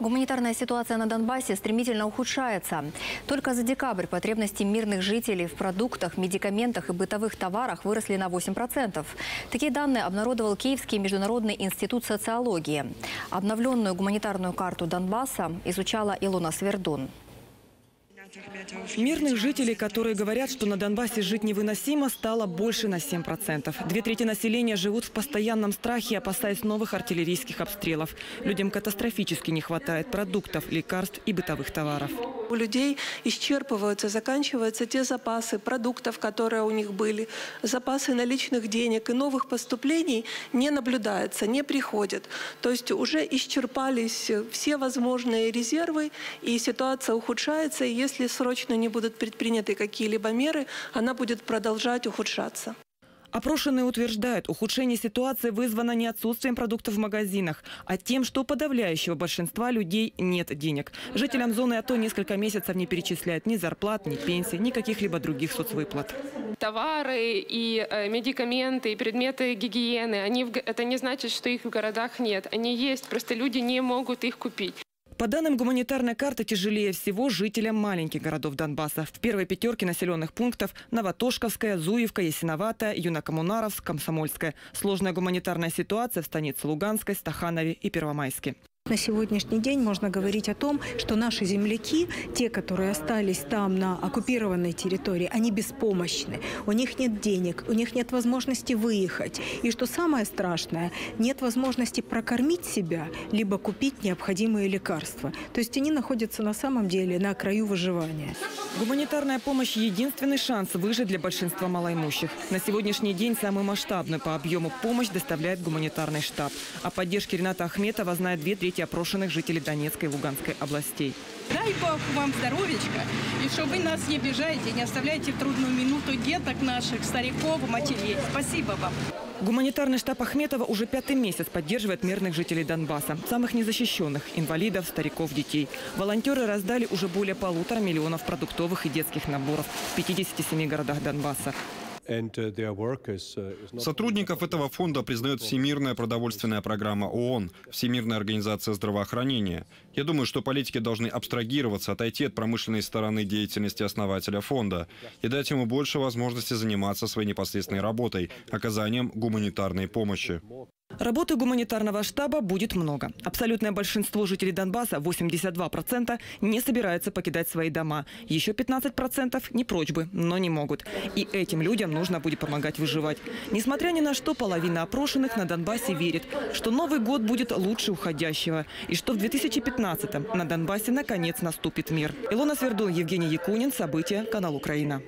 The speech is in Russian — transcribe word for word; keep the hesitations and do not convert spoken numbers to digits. Гуманитарная ситуация на Донбассе стремительно ухудшается. Только за декабрь потребности мирных жителей в продуктах, медикаментах и бытовых товарах выросли на восемь процентов. Такие данные обнародовал Киевский международный институт социологии. Обновленную гуманитарную карту Донбасса изучала Илона Свердун. Мирных жителей, которые говорят, что на Донбассе жить невыносимо, стало больше на семь процентов. Две трети населения живут в постоянном страхе, опасаясь новых артиллерийских обстрелов. Людям катастрофически не хватает продуктов, лекарств и бытовых товаров. У людей исчерпываются, заканчиваются те запасы продуктов, которые у них были. Запасы наличных денег и новых поступлений не наблюдается, не приходят. То есть уже исчерпались все возможные резервы, и ситуация ухудшается, и если Если срочно не будут предприняты какие-либо меры, она будет продолжать ухудшаться. Опрошенные утверждают, ухудшение ситуации вызвано не отсутствием продуктов в магазинах, а тем, что у подавляющего большинства людей нет денег. Жителям зоны АТО несколько месяцев не перечисляют ни зарплат, ни пенсий, ни каких-либо других соцвыплат. Товары и медикаменты, и предметы гигиены, они, это не значит, что их в городах нет. Они есть, просто люди не могут их купить. По данным гуманитарной карты, тяжелее всего жителям маленьких городов Донбасса. В первой пятерке населенных пунктов Новотошковская, Зуевка, Ясиноватая, Юнокоммунаровск, Комсомольская. Сложная гуманитарная ситуация в станице Луганской, Стаханове и Первомайске. На сегодняшний день можно говорить о том, что наши земляки, те, которые остались там на оккупированной территории, они беспомощны. У них нет денег, у них нет возможности выехать. И что самое страшное, нет возможности прокормить себя, либо купить необходимые лекарства. То есть они находятся на самом деле на краю выживания. Гуманитарная помощь – единственный шанс выжить для большинства малоимущих. На сегодняшний день самую масштабную по объему помощь доставляет гуманитарный штаб. О поддержке Рената Ахметова знает две трети опрошенных жителей Донецкой и Луганской областей. Дай Бог вам здоровечка, и чтобы вы нас не обижаете, не оставляйте в трудную минуту деток наших, стариков, матерей. Спасибо вам. Гуманитарный штаб Ахметова уже пятый месяц поддерживает мирных жителей Донбасса, самых незащищенных – инвалидов, стариков, детей. Волонтеры раздали уже более полутора миллионов продуктовых и детских наборов в пятидесяти семи городах Донбасса. Сотрудников этого фонда признает Всемирная продовольственная программа ООН, Всемирная организация здравоохранения. Я думаю, что политики должны абстрагироваться, отойти от промышленной стороны деятельности основателя фонда и дать ему больше возможности заниматься своей непосредственной работой, оказанием гуманитарной помощи. Работы гуманитарного штаба будет много. Абсолютное большинство жителей Донбасса, восемьдесят два процента, не собираются покидать свои дома. Еще пятнадцать процентов не прочь бы, но не могут. И этим людям нужно будет помогать выживать. Несмотря ни на что, половина опрошенных на Донбассе верит, что Новый год будет лучше уходящего. И что в две тысячи пятнадцатом на Донбассе наконец наступит мир. Илона Свердун, Евгений Якунин. События. Канал Украина.